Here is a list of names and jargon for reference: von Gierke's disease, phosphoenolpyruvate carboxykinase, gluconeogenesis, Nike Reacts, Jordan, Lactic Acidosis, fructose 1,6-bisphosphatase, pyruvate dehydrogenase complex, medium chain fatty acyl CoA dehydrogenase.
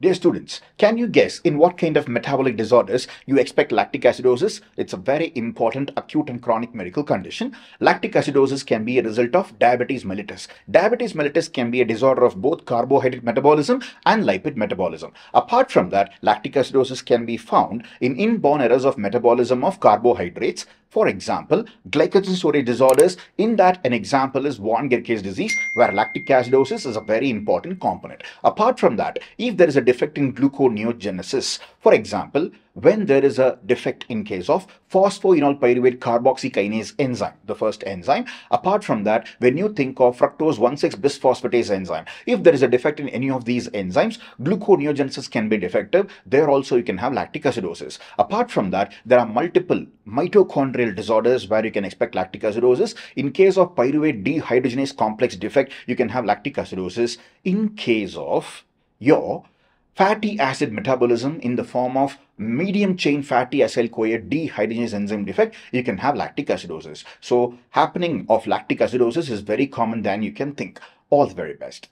Dear students, can you guess in what kind of metabolic disorders you expect lactic acidosis? It's a very important acute and chronic medical condition. Lactic acidosis can be a result of diabetes mellitus. Diabetes mellitus can be a disorder of both carbohydrate metabolism and lipid metabolism. Apart from that, lactic acidosis can be found in inborn errors of metabolism of carbohydrates. For example, glycogen storage disorders, in that an example is von Gierke's disease, where lactic acidosis is a very important component. Apart from that, if there is a defect in gluconeogenesis, for example, when there is a defect in case of phosphoenolpyruvate carboxykinase enzyme, the first enzyme. Apart from that, when you think of fructose 1,6-bisphosphatase enzyme, if there is a defect in any of these enzymes, gluconeogenesis can be defective. There also you can have lactic acidosis. Apart from that, there are multiple mitochondrial disorders where you can expect lactic acidosis. In case of pyruvate dehydrogenase complex defect, you can have lactic acidosis. In case of your fatty acid metabolism in the form of medium chain fatty acyl CoA dehydrogenase enzyme defect, you can have lactic acidosis. So happening of lactic acidosis is very common than you can think. All the very best.